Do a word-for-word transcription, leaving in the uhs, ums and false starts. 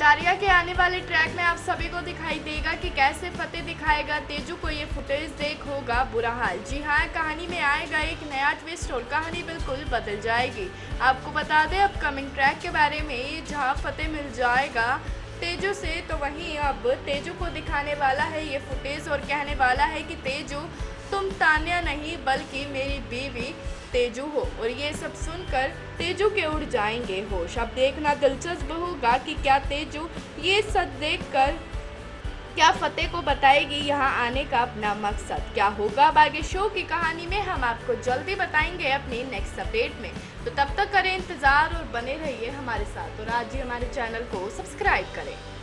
दारिया के आने वाले ट्रैक में आप सभी को दिखाई देगा कि कैसे फतेह दिखाएगा तेजू को ये फुटेज देख होगा बुरा हाल। जी हाँ, कहानी में आएगा एक नया ट्विस्ट और कहानी बिल्कुल बदल जाएगी। आपको बता दें अपकमिंग ट्रैक के बारे में, जहाँ फतेह मिल जाएगा तेजो से, तो वहीं अब तेजो को दिखाने वाला है ये फुटेज और कहने वाला है कि तेजो तुम तान्या नहीं बल्कि मेरी बीवी तेजो हो। और ये सब सुनकर तेजो के उड़ जाएंगे होश। अब देखना दिलचस्प होगा कि क्या तेजो ये सच देखकर क्या फतेह को बताएगी यहाँ आने का अपना मकसद। क्या होगा अब आगे शो की कहानी में, हम आपको जल्दी बताएंगे अपने नेक्स्ट अपडेट में। तो तब तक करें इंतज़ार और बने रहिए हमारे साथ, और आज ही हमारे चैनल को सब्सक्राइब करें।